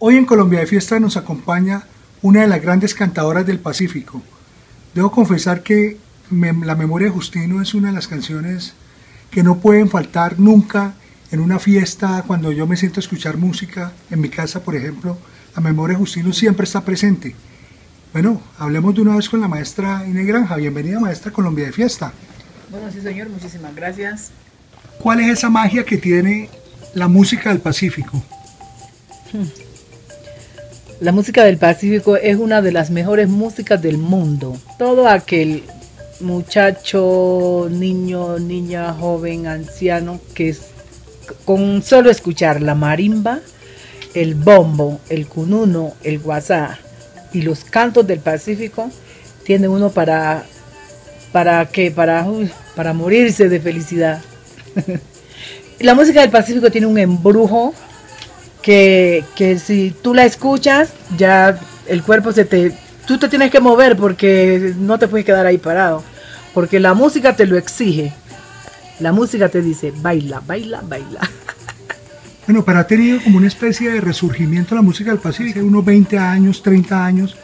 Hoy en Colombia de Fiesta nos acompaña una de las grandes cantadoras del Pacífico. Debo confesar que La memoria de Justino es una de las canciones que no pueden faltar nunca en una fiesta. Cuando yo me siento a escuchar música, en mi casa por ejemplo, La memoria de Justino siempre está presente. Bueno, hablemos de una vez con la maestra Inés Granja. Bienvenida, maestra, Colombia de Fiesta. Bueno, sí señor, muchísimas gracias. ¿Cuál es esa magia que tiene la música del Pacífico? La música del Pacífico es una de las mejores músicas del mundo. Todo aquel muchacho, niño, niña, joven, anciano, que es, con solo escuchar la marimba, el bombo, el cununo, el guasá y los cantos del Pacífico, tiene uno para morirse de felicidad. La música del Pacífico tiene un embrujo que si tú la escuchas, ya el cuerpo tú te tienes que mover, porque no te puedes quedar ahí parado, porque la música te lo exige. La música te dice baila, baila, baila. Bueno, pero ha tenido como una especie de resurgimiento la música del Pacífico. Unos 20 años, 30 años,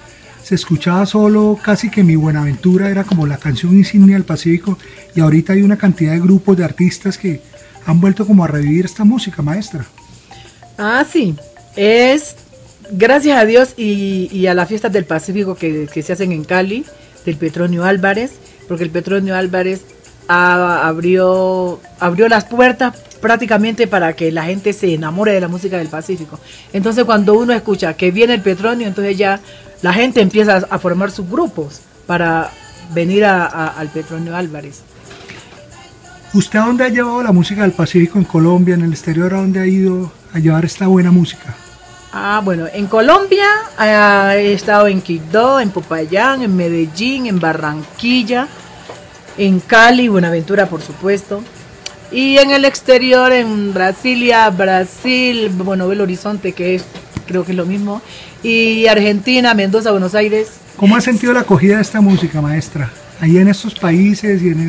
se escuchaba solo, casi que Mi Buenaventura era como la canción insignia del Pacífico, y ahorita hay una cantidad de grupos, de artistas que han vuelto como a revivir esta música, maestra. Ah, sí, es gracias a Dios y a las fiestas del Pacífico que se hacen en Cali, del Petronio Álvarez, porque el Petronio Álvarez abrió las puertas prácticamente para que la gente se enamore de la música del Pacífico. Entonces cuando uno escucha que viene el Petronio, entonces ya la gente empieza a formar sus grupos para venir al Petronio Álvarez. ¿Usted a dónde ha llevado la música del Pacífico en Colombia, en el exterior? ¿A dónde ha ido a llevar esta buena música? Ah, bueno, en Colombia he estado en Quibdó, en Popayán, en Medellín, en Barranquilla, en Cali, Buenaventura, por supuesto. Y en el exterior, en Brasilia, Brasil, bueno, Belo Horizonte, que es, creo que es lo mismo, y Argentina, Mendoza, Buenos Aires. ¿Cómo ha sentido la acogida de esta música, maestra, ahí en estos países y en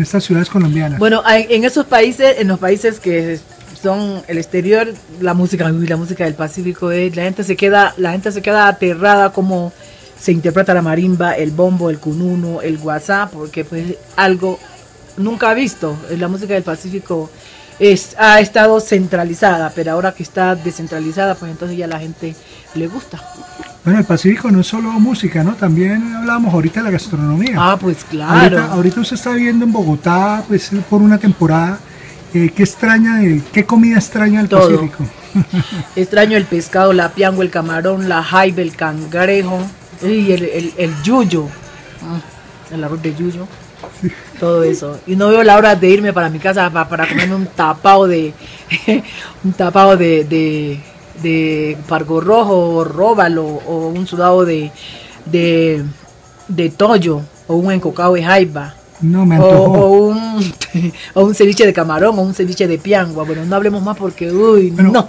estas ciudades colombianas? Bueno, en esos países, en los países que son el exterior, la música del Pacífico es, la gente se queda aterrada como se interpreta la marimba, el bombo, el cununo, el guasá, porque pues algo nunca visto. La música del Pacífico ha estado centralizada, pero ahora que está descentralizada, pues entonces ya la gente le gusta. Bueno, el Pacífico no es solo música, ¿no? También hablábamos ahorita de la gastronomía. Ah, pues claro. Ahorita usted está viviendo en Bogotá, pues por una temporada. ¿Qué comida extraña el Pacífico? Extraño el pescado, la piango, el camarón, la jaiba, el cangrejo y el yuyo, el arroz de yuyo, sí. Todo eso. Y no veo la hora de irme para mi casa para comerme un tapao de pargo rojo o róbalo, o un sudado de toyo, o un encocado de jaiba. No, me antojó. O un ceviche de camarón, o un ceviche de piangua. Bueno, no hablemos más porque, uy, bueno, no.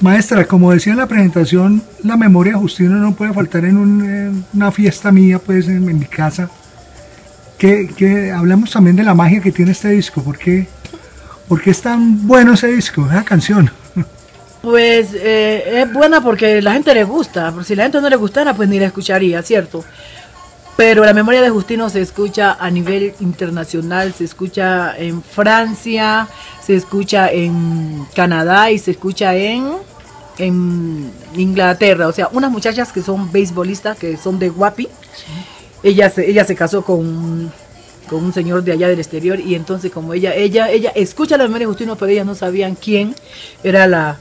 Maestra, como decía en la presentación, La memoria de Justino no puede faltar en una fiesta mía, pues en mi casa. Que hablamos también de la magia que tiene este disco. ¿Por qué es tan bueno ese disco, esa canción? Pues es buena porque la gente le gusta. Si la gente no le gustara, pues ni la escucharía, ¿cierto? Pero La memoria de Justino se escucha a nivel internacional, se escucha en Francia, se escucha en Canadá y se escucha en Inglaterra. O sea, unas muchachas que son beisbolistas, que son de Guapi, ella se casó con un señor de allá del exterior, y entonces como ella escucha La memoria de Justino, pero ellas no sabían quién era la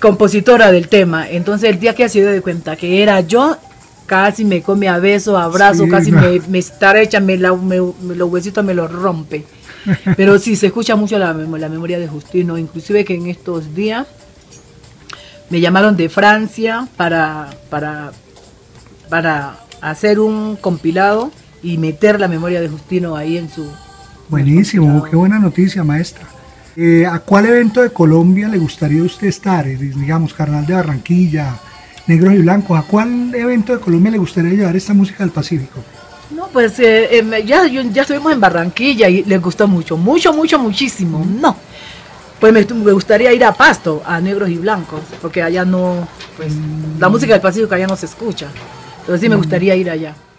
compositora del tema. Entonces el día que se dio cuenta que era yo, casi me come a beso, abrazo, sí, casi no. me estrecha, los huesitos me los rompe. Pero sí, se escucha mucho la memoria de Justino, inclusive que en estos días me llamaron de Francia para hacer un compilado y meter La memoria de Justino ahí en su... Buenísimo, qué buena noticia, maestra. ¿A cuál evento de Colombia le gustaría usted estar? Digamos, Carnaval de Barranquilla, Negros y Blancos. ¿A cuál evento de Colombia le gustaría llevar esta música del Pacífico? No, pues ya estuvimos en Barranquilla y les gustó mucho, mucho, mucho, muchísimo. No, pues me gustaría ir a Pasto, a negros y blancos, porque allá no, pues la música del Pacífico allá no se escucha, entonces sí me gustaría ir allá.